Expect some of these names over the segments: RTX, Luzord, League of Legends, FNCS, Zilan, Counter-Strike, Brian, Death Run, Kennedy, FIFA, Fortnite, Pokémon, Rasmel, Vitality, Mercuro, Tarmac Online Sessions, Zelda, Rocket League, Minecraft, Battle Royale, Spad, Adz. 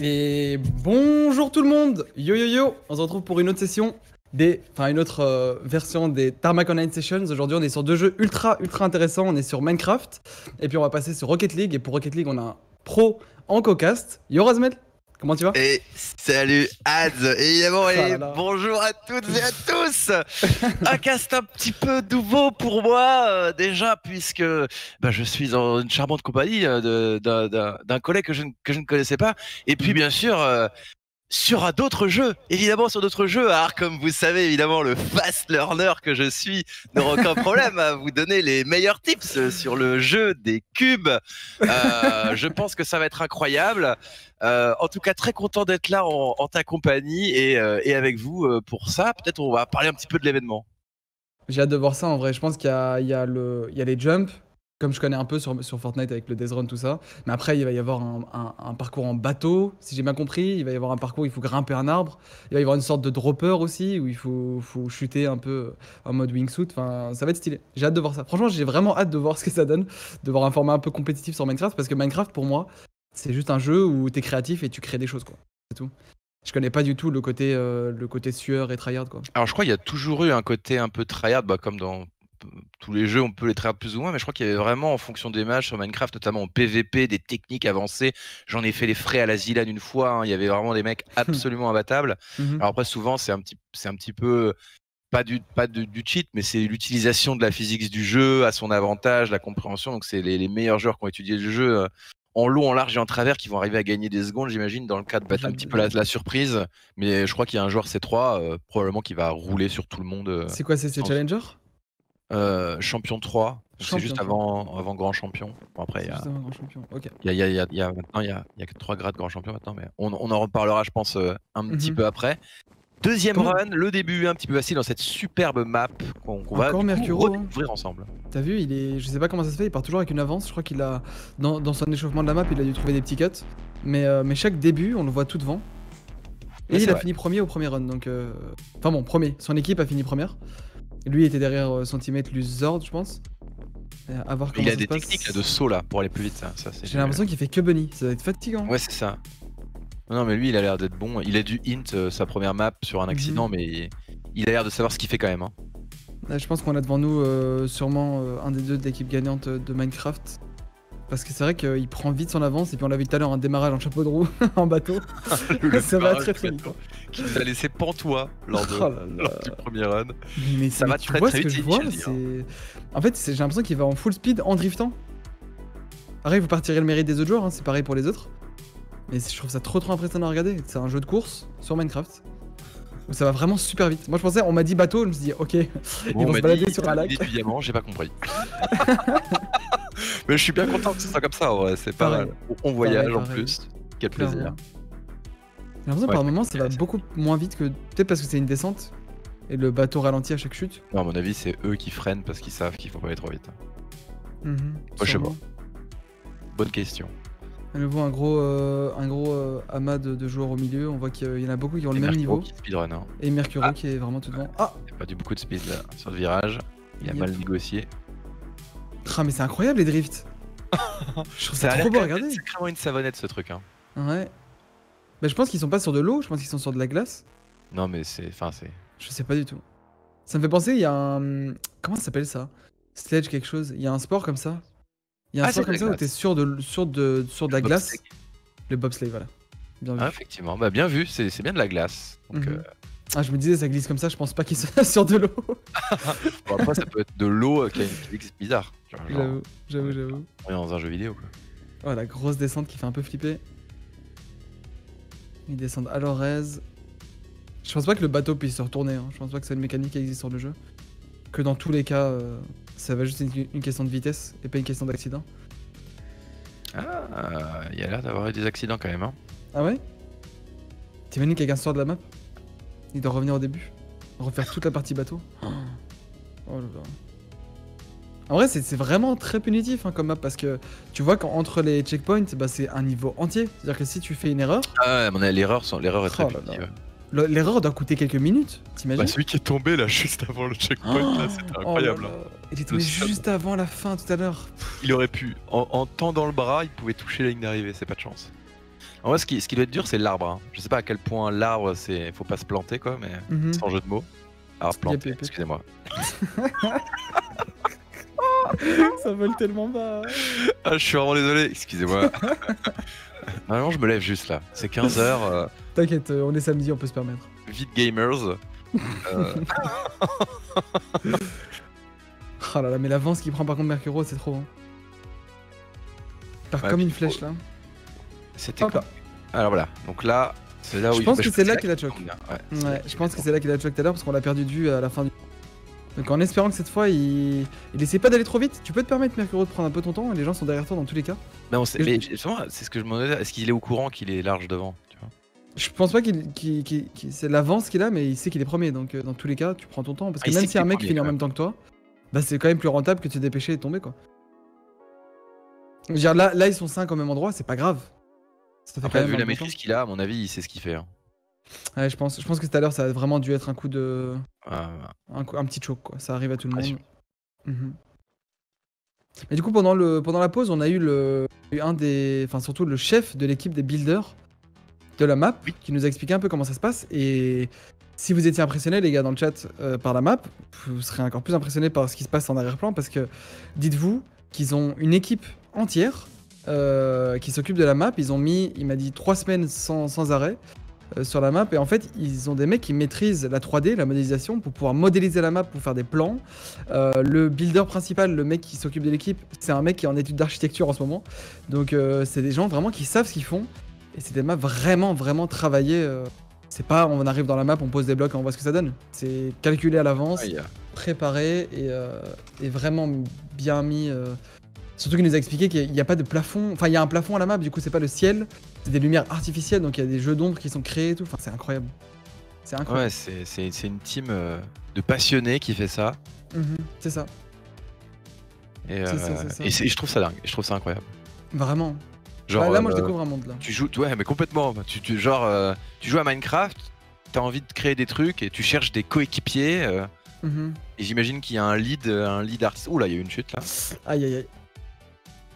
Et bonjour tout le monde, yo, on se retrouve pour une autre session, une autre version des Tarmac Online Sessions. Aujourd'hui on est sur deux jeux ultra intéressants, on est sur Minecraft, et puis on va passer sur Rocket League, et pour Rocket League on a un pro en co-cast. Yo Rasmel, comment tu vas? Et salut Ads, évidemment, et bonjour à toutes et à tous. Un cast un petit peu nouveau pour moi, déjà, puisque je suis en une charmante compagnie d'un collègue que je ne connaissais pas. Et puis bien sûr, sur d'autres jeux, évidemment, sur d'autres jeux. Alors, comme vous savez, évidemment, le fast learner que je suis n'aura aucun problème à vous donner les meilleurs tips sur le jeu des cubes. Je pense que ça va être incroyable. En tout cas, très content d'être là en ta compagnie et avec vous pour ça. Peut-être on va parler un petit peu de l'événement. J'ai hâte de voir ça en vrai. Je pense qu'il y a les jumps, comme je connais un peu sur Fortnite avec le Death Run, tout ça. Mais après, il va y avoir un parcours en bateau, si j'ai bien compris. Il va y avoir un parcours où il faut grimper un arbre. Il va y avoir une sorte de dropper aussi, où il faut chuter un peu en mode wingsuit. Enfin, ça va être stylé. J'ai hâte de voir ça. Franchement, j'ai vraiment hâte de voir ce que ça donne, de voir un format un peu compétitif sur Minecraft, parce que Minecraft, pour moi, c'est juste un jeu où t'es créatif et tu crées des choses, quoi. C'est tout. Je connais pas du tout le côté sueur et tryhard, quoi. Alors, je crois qu'il y a toujours eu un côté un peu tryhard, comme dans tous les jeux, on peut les tryhard plus ou moins, mais je crois qu'il y avait vraiment, en fonction des matchs sur Minecraft, notamment en PVP, des techniques avancées. J'en ai fait les frais à la Zilan une fois, hein. Il y avait vraiment des mecs absolument imbattables. Alors après, souvent, c'est un petit peu pas du cheat, mais c'est l'utilisation de la physique du jeu à son avantage, la compréhension. Donc c'est les meilleurs joueurs qui ont étudié le jeu en long, en large et en travers qui vont arriver à gagner des secondes, j'imagine, dans le cas de battre un petit peu la surprise. Mais je crois qu'il y a un joueur C3 probablement qui va rouler sur tout le monde. C'est quoi, c'est Challenger? Champion 3, c'est juste avant grand champion. Bon, après il y a que 3 grades grand champion maintenant, mais on en reparlera, je pense, un petit peu après. Deuxième run, le début un petit peu facile dans cette superbe map qu'on va découvrir ensemble. T'as vu, il est, je sais pas comment ça se fait, il part toujours avec une avance. Je crois qu'il a dans son échauffement de la map, il a dû trouver des petits cuts, mais chaque début on le voit tout devant. Et il a fini premier au premier run, donc enfin bon, premier, son équipe a fini première. Lui était derrière son teammate Luzord, je pense. À voir comment il a des techniques là, de saut là pour aller plus vite. J'ai l'impression qu'il fait que bunny, ça doit être fatigant. Ouais, c'est ça. Non, mais lui il a l'air d'être bon. Il a dû hint sa première map sur un accident, mais il a l'air de savoir ce qu'il fait quand même. Hein. Là, je pense qu'on a devant nous sûrement un des deux de l'équipe gagnante de Minecraft. Parce que c'est vrai qu'il prend vite son avance, et puis on l'a vu tout à l'heure, un démarrage en chapeau de roue, en bateau. Ça va très vite. Qui nous a laissé pantois lors du premier run. Mais ça va très très vite. En fait, j'ai l'impression qu'il va en full speed en driftant. Pareil, vous partirez le mérite des autres joueurs, hein, c'est pareil pour les autres. Mais je trouve ça trop impressionnant à regarder. C'est un jeu de course sur Minecraft. Ça va vraiment super vite. Moi je pensais, on m'a dit bateau, je me suis dit ok, ils vont se balader sur un lac. Évidemment, j'ai pas compris. Mais je suis bien content que ce soit comme ça, ouais. C'est pas mal. On voyage en plus. Quel plaisir. J'ai l'impression que par moment ça va beaucoup moins vite que. Peut-être parce que c'est une descente et le bateau ralentit à chaque chute. Non, à mon avis, c'est eux qui freinent parce qu'ils savent qu'il faut pas aller trop vite. Moi, je sais pas. Bonne question. À nouveau, un gros amas de joueurs au milieu. On voit qu'il y en a beaucoup qui ont le même niveau. Et Mercuro qui est vraiment tout devant. Ah, il a pas dû beaucoup de speed là sur le virage. Il a mal négocié. Ah, mais c'est incroyable les drifts. Je trouve ça trop beau à regarder. C'est vraiment une savonnette ce truc, hein. Ouais. Bah, je pense qu'ils sont pas sur de l'eau, je pense qu'ils sont sur de la glace. Non mais c'est, enfin c'est. Je sais pas du tout. Ça me fait penser, il y a un, comment ça s'appelle ça? Sledge quelque chose. Il y a un sport comme ça. Il y a un sport comme ça où t'es sur de la glace. Le bobsleigh, voilà. Bien vu. Ah, effectivement, bah bien vu. C'est bien de la glace. Donc, ah, je me disais, ça glisse comme ça, je pense pas qu'il soit sur de l'eau. Bon, après, ça peut être de l'eau qui a une physique bizarre. J'avoue. On est dans un jeu vidéo, quoi. Oh, la grosse descente qui fait un peu flipper. Ils descendent à leur aise. Je pense pas que le bateau puisse se retourner, hein. Je pense pas que c'est une mécanique qui existe sur le jeu. Que dans tous les cas, ça va juste être une question de vitesse et pas une question d'accident. Ah, il y a l'air d'avoir eu des accidents quand même, hein. Ah ouais? T'imagines quelqu'un sort de la map? Il doit revenir au début, refaire toute la partie bateau. Oh là là. En vrai, c'est vraiment très punitif, hein, comme map, parce que tu vois qu'entre les checkpoints, bah, c'est un niveau entier. C'est-à-dire que si tu fais une erreur... Ah ouais, l'erreur est très punitive. L'erreur doit coûter quelques minutes, t'imagines? Bah, celui qui est tombé là juste avant le checkpoint, là, c'était incroyable. Oh là là. Il est tombé juste avant la fin tout à l'heure. Il aurait pu, en tendant le bras, il pouvait toucher la ligne d'arrivée, c'est pas de chance. En vrai, ce qui doit être dur, c'est l'arbre. Hein. Je sais pas à quel point l'arbre, c'est, faut pas se planter, quoi, mais sans jeu de mots. Alors, planter, excusez-moi. Ça vole tellement bas. Ah, je suis vraiment désolé, excusez-moi. Normalement, je me lève juste là. C'est 15h. T'inquiète, on est samedi, on peut se permettre. Vite gamers. Oh là là, mais l'avance qu'il prend par contre Mercuro, c'est trop. Hein. Par ouais, comme une flèche là. C'était quoi? Alors voilà, donc là, c'est là où je pense que c'est là qu'il a choc. Ouais, je pense que c'est là qu'il a choc tout à l'heure parce qu'on l'a perdu du à la fin du. Donc en espérant que cette fois il essaie pas d'aller trop vite, tu peux te permettre Mercuro de prendre un peu ton temps et les gens sont derrière toi dans tous les cas. Non, mais justement, c'est ce que je me demandais, est-ce qu'il est au courant qu'il est large devant, tu vois? Je pense pas qu'il c'est l'avance qu'il a, mais il sait qu'il est premier, donc dans tous les cas, tu prends ton temps parce que même si un mec finit en même temps que toi, bah c'est quand même plus rentable que de se dépêcher et de tomber quoi. Je veux dire, là ils sont 5 au même endroit, c'est pas grave. Ça fait après, vu la maîtrise qu'il a, à mon avis, il sait ce qu'il fait. Hein. Ouais, je pense que tout à l'heure, ça a vraiment dû être un coup de. Un petit choc, quoi. Ça arrive à tout le monde. Et du coup, pendant la pause, on a eu surtout le chef de l'équipe des builders de la map, qui nous a expliqué un peu comment ça se passe. Et si vous étiez impressionné, les gars, dans le chat, par la map, vous serez encore plus impressionné par ce qui se passe en arrière-plan, parce que dites-vous qu'ils ont une équipe entière. Qui s'occupe de la map, ils ont mis, il m'a dit, 3 semaines sans arrêt sur la map, et en fait ils ont des mecs qui maîtrisent la 3D, la modélisation, pour pouvoir modéliser la map, pour faire des plans. Le builder principal, le mec qui s'occupe de l'équipe, c'est un mec qui est en étude d'architecture en ce moment, donc c'est des gens vraiment qui savent ce qu'ils font, et c'est des maps vraiment travaillées. C'est pas on arrive dans la map, on pose des blocs et on voit ce que ça donne, c'est calculé à l'avance, préparé et vraiment bien mis. Surtout qu'il nous a expliqué qu'il n'y a pas de plafond, enfin il y a un plafond à la map, du coup c'est pas le ciel, c'est des lumières artificielles, donc il y a des jeux d'ombre qui sont créés et tout, enfin c'est incroyable. C'est incroyable. Ouais, c'est une team de passionnés qui fait ça. C'est ça. Et je trouve ça dingue, je trouve ça incroyable. Vraiment. Genre, là moi je découvre un monde là. Tu joues, ouais mais complètement, tu joues à Minecraft, t'as envie de créer des trucs et tu cherches des coéquipiers, et j'imagine qu'il y a un lead artiste. Ouh là, il y a une chute là. Aïe aïe aïe.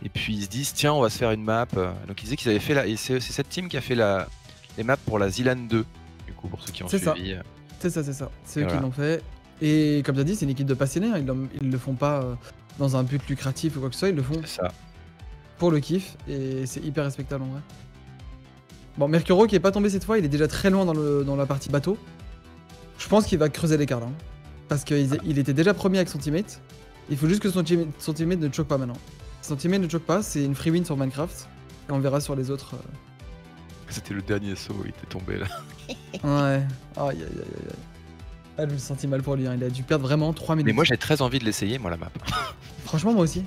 Et puis ils se disent tiens on va se faire une map, donc ils disaient qu'ils avaient fait c'est cette team qui a fait les maps pour la Zilan 2 du coup pour ceux qui ont suivi. C'est ça, c'est eux qui l'ont fait, et comme tu as dit c'est une équipe de passionnés, hein. Ils le font pas dans un but lucratif ou quoi que ce soit, ils le font pour le kiff et c'est hyper respectable en vrai. Bon Mercuro qui est pas tombé cette fois, il est déjà très loin dans la partie bateau, je pense qu'il va creuser l'écart là, hein, parce qu'il était déjà premier avec son teammate, il faut juste que son teammate ne choque pas maintenant. Sentiment ne choque pas, c'est une free win sur Minecraft, et on verra sur les autres. C'était le dernier saut, il était tombé là. Ouais, aïe. Ah, je me sentis mal pour lui, hein. Il a dû perdre vraiment 3 minutes. Mais moi j'ai très envie de l'essayer, moi la map. Franchement, moi aussi.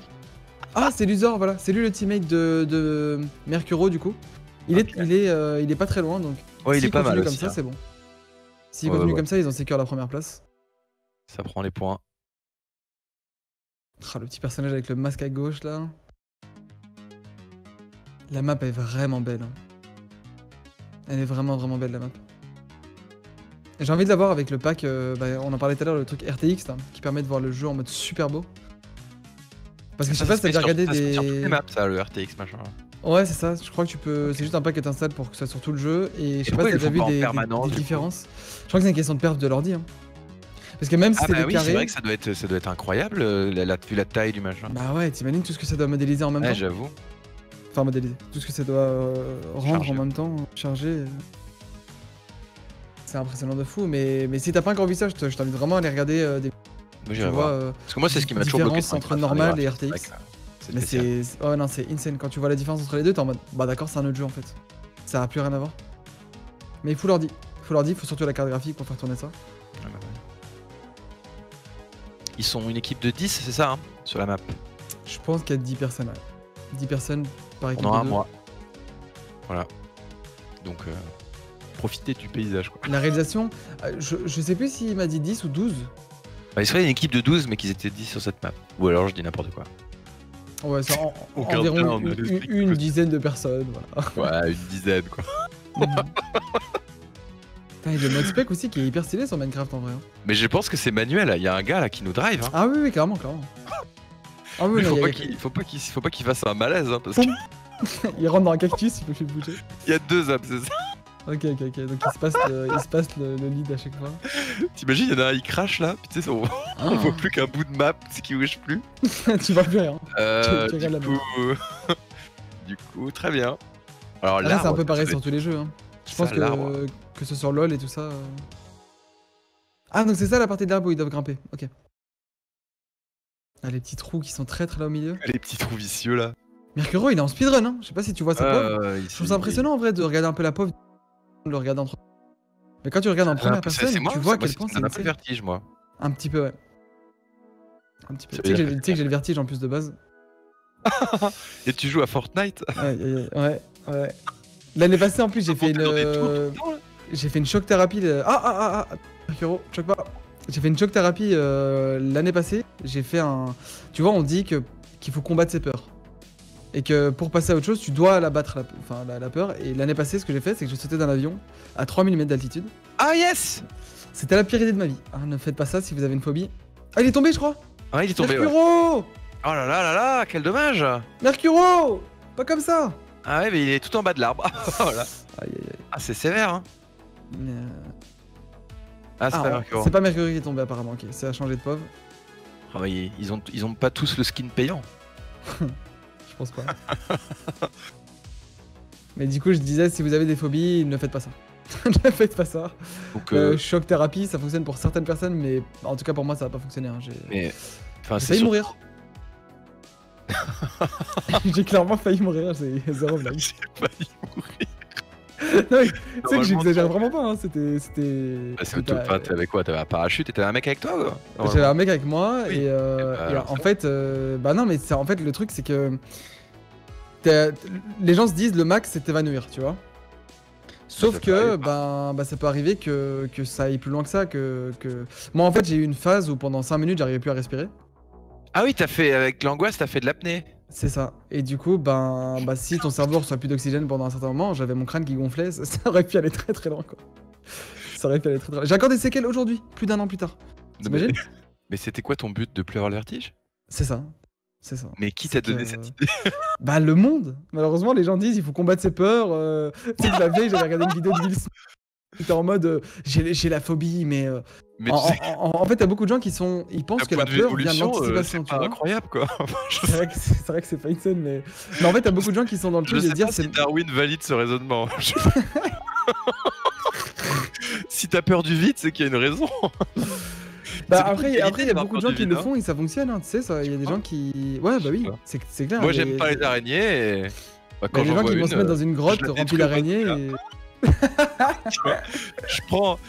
Ah, c'est Luzord, voilà, c'est lui le teammate de Mercuro du coup. Il est pas très loin donc. Ouais, il est pas mal aussi. S'il continue comme ça, c'est bon. S'il continue comme ça, ils ont sécure la première place. Ça prend les points. Oh, le petit personnage avec le masque à gauche là. La map est vraiment belle. Elle est vraiment belle la map. J'ai envie de la voir avec le pack, on en parlait tout à l'heure, le truc RTX là, qui permet de voir le jeu en mode super beau. Parce que je sais pas si t'as déjà regardé des maps ça, le RTX machin. Ouais c'est ça, je crois que tu peux, c'est juste un pack que t'installes pour que ça soit sur tout le jeu, et je sais pas si t'as déjà vu des différences. Je crois que c'est une question de perf de l'ordi. Hein. Parce que même si c'est carré, c'est vrai que ça doit être incroyable, vu la taille du machin. Bah ouais, t'imagines tout ce que ça doit modéliser en même temps. Ouais, j'avoue. Enfin, modéliser. Tout ce que ça doit rendre chargé en même temps, charger. C'est impressionnant de fou, mais si t'as pas encore vu ça, je t'invite vraiment à aller regarder des. Mais j'irai voir. Parce que moi, c'est ce qui m'a toujours bloqué. La différence entre normal et RTX. Mais c'est. Oh non, c'est insane. Quand tu vois la différence entre les deux, t'es en mode. Bah d'accord, c'est un autre jeu en fait. Ça a plus rien à voir. Mais il faut l'ordi. Il faut surtout la carte graphique pour faire tourner ça. Ils sont une équipe de 10, c'est ça, hein, sur la map. Je pense qu'il y a 10 personnes. 10 personnes par équipe. On aura un mois. Voilà. Donc, profitez du paysage, quoi. La réalisation, je sais plus s'il m'a dit 10 ou 12. Bah, il serait une équipe de 12, mais qu'ils étaient 10 sur cette map. Ou alors, je dis n'importe quoi. Ouais, c'est environ une dizaine de personnes, voilà. Ouais, une dizaine, quoi. Il y a le mode spec aussi qui est hyper stylé sur Minecraft en vrai. Mais je pense que c'est manuel, il y a un gars là qui nous drive. Hein. Ah oui, carrément. Ah oui, mais faut pas qu'il fasse un malaise. Hein, parce que... Il rentre dans un cactus, il peut plus bouger. Il y a deux apps, c'est ça? Ok, ok, ok, donc il se passe le lead à chaque fois. T'imagines, il y en a un, il crache là, puis tu sais, on voit plus qu'un bout de map, c'est qu'il wish plus. Tu vois plus rien. Du coup, très bien. Alors là, c'est un peu pareil sur tous les jeux. Hein. Je pense que ce soit LoL et tout ça. Ah, donc c'est ça la partie de l'arbre où ils doivent grimper, ok. Ah, les petits trous qui sont très là au milieu. Les petits trous vicieux là. Mercuro, il est en speedrun, hein. Je sais pas si tu vois sa pauvre. Je trouve ça impressionnant en vrai de regarder un peu la pauvre, de le regarder en trois. Mais quand tu regardes en première personne, tu vois à quel point c'est. Ça m'a fait le vertige, moi. Un petit peu, ouais. Un petit peu. Tu sais que j'ai le vertige en plus de base. Et tu joues à Fortnite? Ouais. L'année passée en plus, j'ai fait une. J'ai fait une choc thérapie. Mercuro, choc pas. J'ai fait une choc thérapie l'année passée. J'ai fait un. Tu vois, on dit qu'il faut combattre ses peurs. Et que pour passer à autre chose, tu dois la battre, la peur. Et l'année passée, ce que j'ai fait, c'est que j'ai sauté d'un avion à 3000 mètres d'altitude. Ah yes! C'était la pire idée de ma vie. Ah, ne faites pas ça si vous avez une phobie. Ah, il est tombé, je crois. Ah, il est tombé. Mercuro, ouais. Oh là là, quel dommage. Mercuro, pas comme ça. Ah ouais, mais il est tout en bas de l'arbre. Voilà. Aïe, aïe, aïe. Ah, c'est sévère, hein. Ah, c'est pas Mercuro. C'est pas Mercuro qui est tombé, apparemment. Ok, ça a changé de pauvre. Ah, bah, ils ont pas tous le skin payant. Je pense pas. Mais du coup, je disais, si vous avez des phobies, ne faites pas ça. Ne faites pas ça. Donc, choc thérapie, ça fonctionne pour certaines personnes, mais en tout cas pour moi, ça va pas fonctionner. Hein. J'ai failli mourir. J'ai clairement failli mourir. J'ai zéro blague. J'ai failli mourir. Non, mais, tu sais que j'exagère vraiment pas. Hein. C'était. T'avais quoi? T'avais un parachute et t'avais un mec avec toi? J'avais un mec avec moi, oui. En fait, le truc, c'est que les gens se disent le max, c'est t'évanouir, tu vois. Sauf que ça peut arriver que ça aille plus loin que ça. Moi, en fait, j'ai eu une phase où pendant 5 minutes, j'arrivais plus à respirer. Ah oui, t'as fait avec l'angoisse, t'as fait de l'apnée. C'est ça. Et du coup, si ton cerveau reçoit plus d'oxygène pendant un certain moment, j'avais mon crâne qui gonflait, ça aurait pu aller très loin, quoi. Ça aurait pu aller très loin. J'ai encore des séquelles aujourd'hui, plus d'un an plus tard. T'imagines ? Mais c'était quoi ton but, de plus avoir le vertige ? C'est ça. C'est ça. Mais qui t'a donné cette idée? Bah, le monde. Malheureusement, les gens disent il faut combattre ses peurs. Tu sais que la veille, j'avais regardé une vidéo de Wilson. J'étais en mode j'ai la phobie, mais. En fait, t'as beaucoup de gens qui sont. Ils pensent que la peur vient de l'anticipation. C'est incroyable, quoi. C'est vrai que c'est pas une scène, mais. Mais en fait, t'as beaucoup de gens qui sont dans le truc de dire. Si Darwin valide ce raisonnement. Si t'as peur du vide, c'est qu'il y a une raison. Bah après, il y a beaucoup de gens qui le font et ça fonctionne, hein, tu sais, il y a des gens qui... Ouais, bah oui, c'est clair. Moi, j'aime pas les araignées et... Bah, quand il y a des gens qui vont se mettre dans une grotte remplie d'araignées et... je prends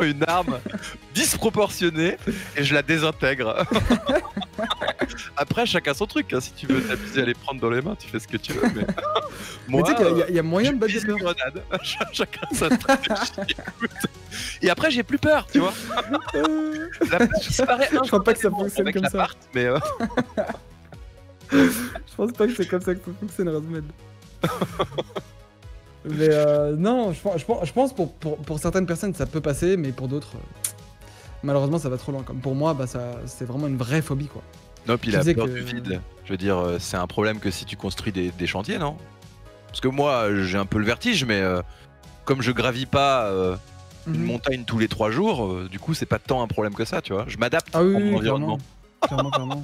une arme disproportionnée et je la désintègre. Après, chacun son truc, hein, si tu veux t'amuser à les prendre dans les mains, tu fais ce que tu veux. Mais moi, tu sais qu'il y a moyen de battre des grenades. Chacun sa stratégie. Et après, j'ai plus peur, tu vois. Je crois pas que ça fonctionne comme ça. Je pense pas que c'est comme ça que ça fonctionne, Rasmel. Mais non, je pense pour certaines personnes ça peut passer, mais pour d'autres, malheureusement ça va trop loin. Comme pour moi, c'est vraiment une vraie phobie, quoi. Non, puis la peur du vide, je veux dire, c'est un problème que si tu construis des chantiers, non? Parce que moi, j'ai un peu le vertige, mais comme je gravis pas une montagne tous les 3 jours, du coup c'est pas tant un problème que ça, tu vois. Je m'adapte à mon environnement. Clairement.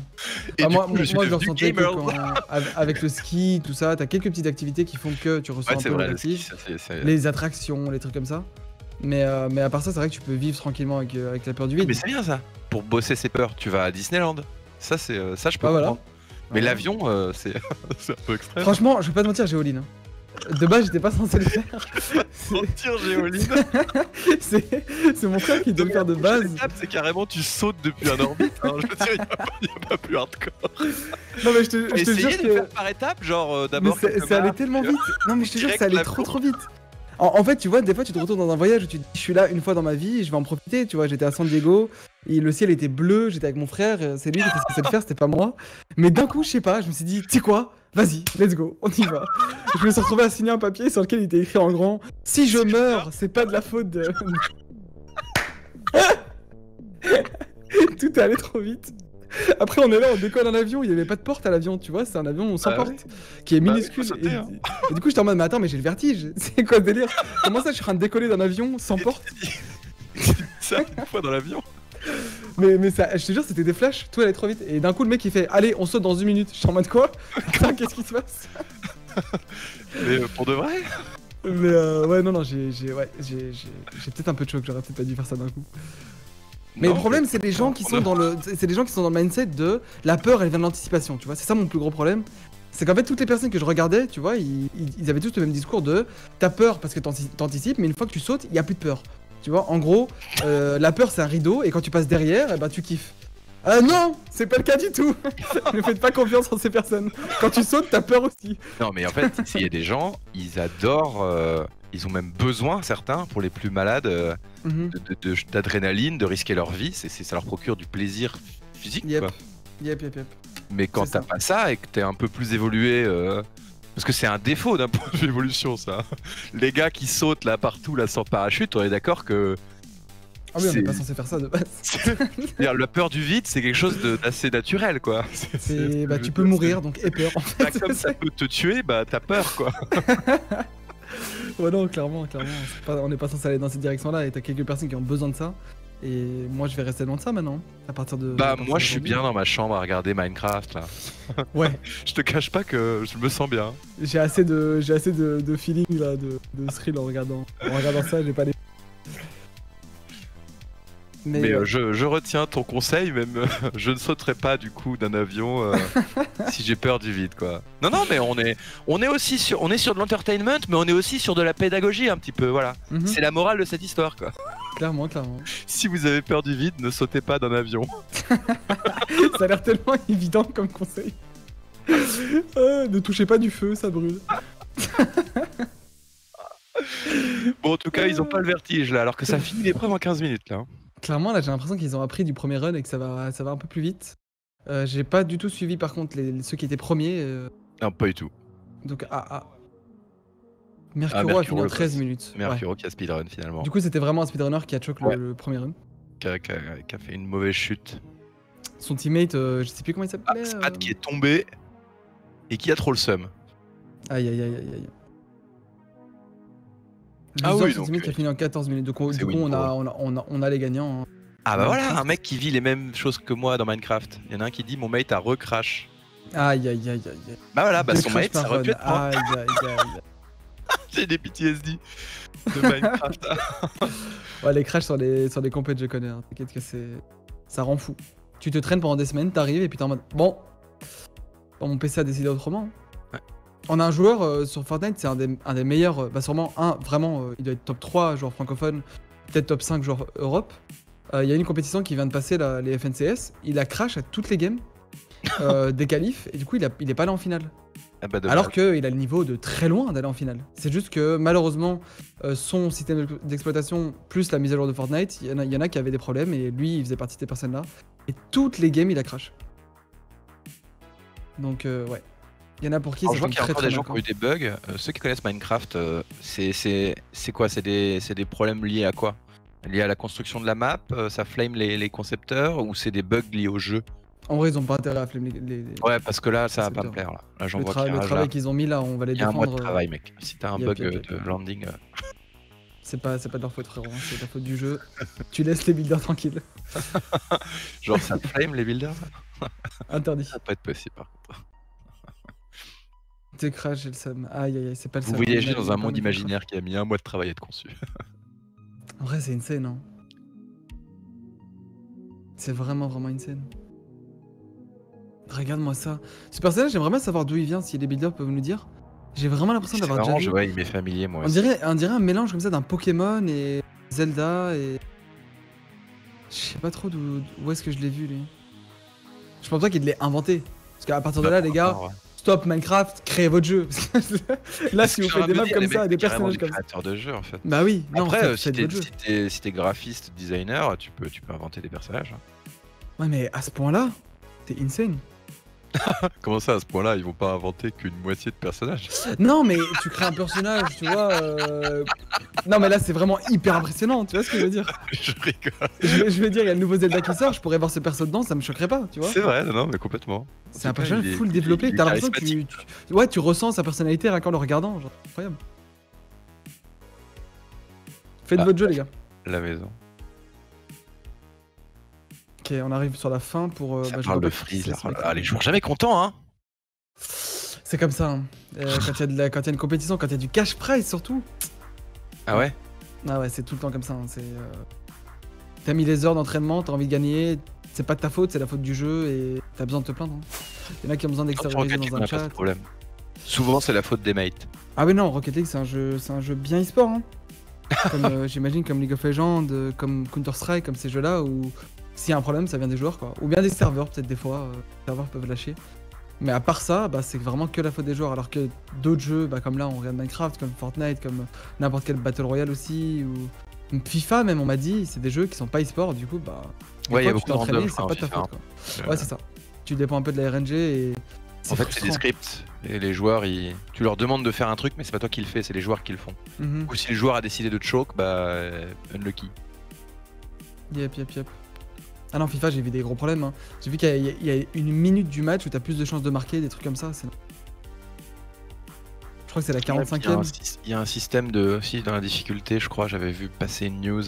Et moi, je ressentais que avec le ski, tout ça, t'as quelques petites activités qui font que tu ressens un peu l'actif, les attractions, les trucs comme ça. Mais à part ça, c'est vrai que tu peux vivre tranquillement avec la peur du vide. Mais c'est bien ça. Pour bosser ses peurs, tu vas à Disneyland. Ça, je peux comprendre. Mais l'avion, c'est un peu extrême. Franchement, je vais pas te mentir, Géoline. Hein. De base, j'étais pas censé le faire. Mentir, Géoline. C'est mon frère qui doit le faire de base. C'est carrément tu sautes depuis un orbite. Hein. Je veux dire, il n'y a pas plus hardcore. Non, mais je te jure. Essayez de le faire par étapes, genre d'abord. Ça allait tellement vite. Non, mais je te jure, ça allait trop vite. En fait, tu vois, des fois, tu te retrouves dans un voyage où tu te dis, je suis là une fois dans ma vie, je vais en profiter. Tu vois, j'étais à San Diego, et le ciel était bleu, j'étais avec mon frère, c'est lui qui était censé le faire, c'était pas moi. Mais d'un coup, je sais pas, je me suis dit, tu sais quoi ? Vas-y, let's go, on y va. Je me suis retrouvé à signer un papier sur lequel il était écrit en grand « Si je meurs, c'est pas de la faute de... » Tout est allé trop vite. Après, on est là, on décolle un avion, il n'y avait pas de porte à l'avion, tu vois, c'est un avion sans porte, ouais. Qui est minuscule. Bah, et du coup, j'étais en mode, mais attends, mais j'ai le vertige, c'est quoi le délire? Comment ça, je suis en train de décoller d'un avion sans porte? Ça, une fois dans l'avion. Mais ça, je te jure, c'était des flashs, tout allait trop vite. Et d'un coup, le mec, il fait, allez, on saute dans 1 minute. Je suis en mode quoi? Qu'est-ce qui se passe? Mais pour de vrai? Mais ouais, non, non, j'ai peut-être un peu de choc, j'aurais peut-être pas dû faire ça d'un coup. Mais non, le problème, c'est les gens qui sont dans le, c'est les gens qui sont dans le mindset de la peur, elle vient de l'anticipation, tu vois. C'est ça mon plus gros problème. C'est qu'en fait, toutes les personnes que je regardais, tu vois, ils avaient tous le même discours de t'as peur parce que t'anticipes, mais une fois que tu sautes, il y a plus de peur. Tu vois, en gros, la peur, c'est un rideau, et quand tu passes derrière, et bah, tu kiffes. Ah non, c'est pas le cas du tout. Ne faites pas confiance en ces personnes. Quand tu sautes, t'as peur aussi. Non, mais en fait, il y a des gens, ils adorent, ils ont même besoin, certains, pour les plus malades, d'adrénaline, de risquer leur vie. Ça leur procure du plaisir physique. Yep, quoi. Yep. Mais quand t'as pas ça et que t'es un peu plus évolué, parce que c'est un défaut d'un point de vue évolution, ça. Les gars qui sautent là partout, là sans parachute, on est d'accord que. Ah oui, on n'est pas censé faire ça de base. La peur du vide, c'est quelque chose d'assez naturel, quoi. Bah, tu peux mourir, donc aie peur, en fait. Bah, comme ça peut te tuer, bah t'as peur, quoi. Ouais, non, clairement, on n'est pas censé aller dans cette direction-là, et t'as quelques personnes qui ont besoin de ça. Et moi, je vais rester loin de ça, maintenant, à partir de... Bah, moi, je suis bien dans ma chambre à regarder Minecraft, là. Ouais. Je te cache pas que je me sens bien. J'ai assez de feeling, là, de thrill en regardant ça, j'ai pas les... Mais je retiens ton conseil, même je ne sauterai pas du coup d'un avion si j'ai peur du vide, quoi. Non, non, mais on est aussi sur, on est sur de l'entertainment, mais on est aussi sur de la pédagogie un petit peu, voilà. C'est la morale de cette histoire, quoi. Clairement. Si vous avez peur du vide, ne sautez pas d'un avion. Ça a l'air tellement évident comme conseil. Ne touchez pas du feu, ça brûle. Bon, en tout cas, ils n'ont pas le vertige là, alors que ça finit l'épreuve en 15 minutes là. Clairement, là, j'ai l'impression qu'ils ont appris du premier run et que ça va un peu plus vite. J'ai pas du tout suivi, par contre, ceux qui étaient premiers. Non, pas du tout. Donc, Mercuro a fini en 13 minutes. Mercuro qui a speedrun, finalement. Du coup, c'était vraiment un speedrunner qui a choc le premier run. Qui a fait une mauvaise chute. Son teammate, je sais plus comment il s'appelait. Spad qui est tombé et qui a trop le seum. Aïe. Ah oui, donc qui a fini en 14 minutes, donc du coup on a les gagnants. Ah bah voilà, un mec qui vit les mêmes choses que moi dans Minecraft. Il y en a un qui dit mon mate a recrash. Aïe. Bah voilà, bah son mate ça aurait pu être moi. Aïe. J'ai des PTSD de Minecraft. Ouais, les crashs sur les compètes je connais, hein. T'inquiète que c'est... ça rend fou. Tu te traînes pendant des semaines, t'arrives et puis t'es en mode bon mon PC a décidé autrement. On a un joueur sur Fortnite, c'est un des meilleurs, sûrement vraiment, il doit être top 3 joueurs francophones, peut-être top 5 joueurs Europe. Il y a une compétition qui vient de passer, là, les FNCS, il a crash à toutes les games des qualifs, et du coup il est pas allé en finale. Ah bah alors qu'il a le niveau de très loin d'aller en finale. C'est juste que malheureusement, son système d'exploitation plus la mise à jour de Fortnite, il y en a qui avaient des problèmes, et lui il faisait partie de ces personnes-là. Et toutes les games il a crash. Donc ouais. Il y en a pour qui ça tombe très très mal. Je vois qu'il y a encore des gens qui ont eu des bugs. Ceux qui connaissent Minecraft, c'est quoi? C'est des problèmes liés à quoi? Liés à la construction de la map? Ça flame les concepteurs? Ou c'est des bugs liés au jeu? En vrai, ils n'ont pas intérêt à flame les... Ouais, parce que là, ça va pas me plaire. Là, j'en vois le travail qu'ils ont mis là, on va les défendre. Il y a un mois de travail, mec. Si t'as un bug de landing... C'est pas de leur faute, frérot, c'est de la faute du jeu. Tu laisses les builders tranquilles. Genre, ça flame les builders? Interdit. Ça va pas être possible, par contre. Crash et le seum. Aïe, c'est pas le seum. Vous voyagez dans un monde imaginaire qui a mis un mois de travail à être conçu. En vrai, c'est insane, hein. C'est vraiment insane. Regarde-moi ça. Ce personnage, j'aimerais bien savoir d'où il vient, si les builders peuvent nous dire. J'ai vraiment l'impression d'avoir déjà vu. Ouais, il m'est familier, moi aussi. On dirait un mélange comme ça d'un Pokémon et Zelda et... Je sais pas trop où est-ce que je l'ai vu, lui. Je pense pas qu'il l'ait inventé. Parce qu'à partir de là, les gars... Stop Minecraft, créez votre jeu. Là, si vous faites des maps comme ça, des personnages comme ça. C'est créateur de jeu en fait. Bah oui, non, après, si t'es graphiste, designer, tu peux inventer des personnages. Ouais, mais à ce point-là, c'est insane. Comment ça, à ce point-là, ils vont pas inventer qu'une moitié de personnages? Non, mais tu crées un personnage, tu vois. Non, mais là, c'est vraiment hyper impressionnant, tu vois ce que je veux dire? Je rigole. Je veux dire, il y a le nouveau Zelda qui sort, je pourrais voir ce perso dedans, ça me choquerait pas, tu vois. C'est vrai, non, mais complètement. C'est un personnage full développé, t'as l'impression que tu ressens sa personnalité rien qu'en le regardant, genre, incroyable. Faites votre jeu, les gars. La maison. Ok, on arrive sur la fin pour... ça parle de freeze, là. Ah, les joueurs jamais contents, hein. C'est comme ça, hein. Quand il y a une compétition, quand il y a du cash prize, surtout. Ah ouais? Ah ouais, c'est tout le temps comme ça, hein. T'as mis les heures d'entraînement, t'as envie de gagner, c'est pas de ta faute, c'est la faute du jeu, et t'as besoin de te plaindre, hein. Y'en a qui ont besoin d'extérioriser dans un chat. Problème. Souvent, c'est la faute des mates. Ah ouais, non, Rocket League, c'est un jeu bien e-sport, hein. J'imagine comme League of Legends, comme Counter-Strike, comme ces jeux-là, où... s'il y a un problème, ça vient des joueurs, quoi. Ou bien des serveurs, peut-être des fois. Les serveurs peuvent lâcher. Mais à part ça, bah, c'est vraiment que la faute des joueurs. Alors que d'autres jeux, bah, comme là, on regarde Minecraft, comme Fortnite, comme n'importe quel Battle Royale aussi, ou FIFA même, on m'a dit, c'est des jeux qui sont pas e-sport, du coup, bah... Ouais, il y a beaucoup de random, c'est pas ta faute, quoi. Ouais, c'est ça. Tu dépends un peu de la RNG et... En fait, c'est des scripts. Et les joueurs, ils... tu leur demandes de faire un truc, mais c'est pas toi qui le fais, c'est les joueurs qui le font. Ou si le joueur a décidé de choke, bah... unlucky. Yep. Ah non, FIFA, j'ai vu des gros problèmes, hein. J'ai vu qu'il y a une minute du match où t'as plus de chances de marquer, des trucs comme ça. Je crois que c'est la 45e. Il y a un système de... aussi dans la difficulté, je crois, j'avais vu passer une news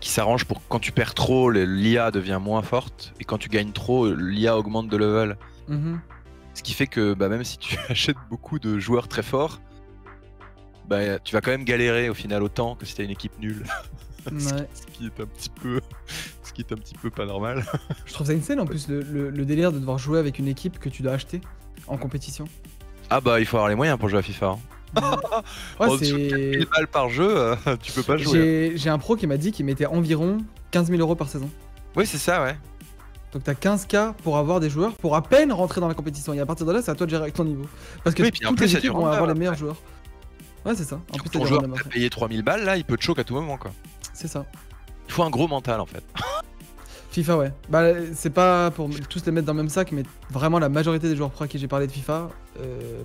qui s'arrange pour quand tu perds trop, l'IA devient moins forte, et quand tu gagnes trop, l'IA augmente de level. Ce qui fait que bah, même si tu achètes beaucoup de joueurs très forts, bah, tu vas quand même galérer au final autant que si t'as une équipe nulle. Ouais. Ce qui est un petit peu pas normal. Je trouve ça insane en plus le délire de devoir jouer avec une équipe que tu dois acheter en compétition. Ah bah il faut avoir les moyens pour jouer à FIFA, hein. Ouais, en dessous de 4000 balles par jeu, tu peux pas jouer. J'ai un pro qui m'a dit qu'il mettait environ 15 000 € par saison. Oui c'est ça ouais. Donc t'as 15 000 pour avoir des joueurs pour à peine rentrer dans la compétition et à partir de là c'est à toi de gérer avec ton niveau. Parce que oui, toutes les équipes vont avoir les meilleurs joueurs. Ouais c'est ça. En plus, ton joueur qui a payé 3000 balles là il peut te choquer à tout moment quoi. C'est ça. Il faut un gros mental en fait. FIFA ouais. Bah c'est pas pour tous les mettre dans le même sac mais vraiment la majorité des joueurs pro à qui j'ai parlé de FIFA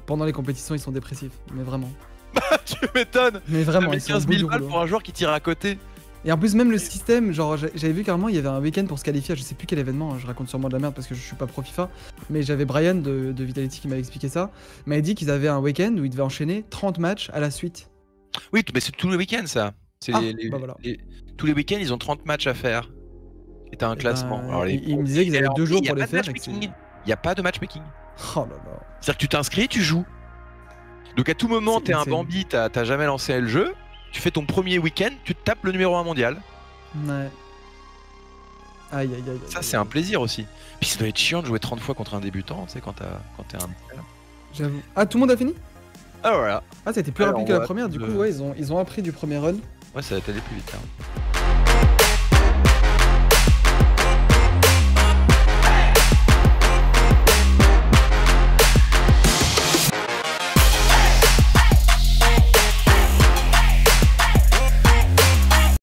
pendant les compétitions ils sont dépressifs. Mais vraiment. Bah tu m'étonnes. Mais vraiment. 15 000 balles pour un joueur qui tire à côté. Et en plus même le système, genre j'avais vu carrément il y avait un week-end pour se qualifier à je sais plus quel événement, hein, je raconte sûrement de la merde parce que je suis pas pro FIFA, mais j'avais Brian de Vitality qui m'avait expliqué ça, m'avait dit qu'ils avaient un week-end où ils devaient enchaîner 30 matchs à la suite. Oui mais c'est tous les week-ends ça. Ah, bah voilà. Tous les week-ends ils ont 30 matchs à faire. Et t'as un classement. Alors, ils me disaient qu'ils avaient 2 jours pour les faire. Il n'y a pas de matchmaking. Oh là là. C'est-à-dire que tu t'inscris, tu joues. Donc à tout moment t'es un Bambi, t'as jamais lancé le jeu, tu fais ton premier week-end, tu te tapes le numéro 1 mondial. Ouais. Aïe aïe aïe. Ça c'est un plaisir aussi. Puis ça doit être chiant de jouer 30 fois contre un débutant, tu sais, quand t'es un... J'avoue. Ah tout le monde a fini? Ah voilà. Ah c'était plus rapide que la première, du coup ouais ils ont appris du premier run. Ouais, ça a été plus vite. Hein.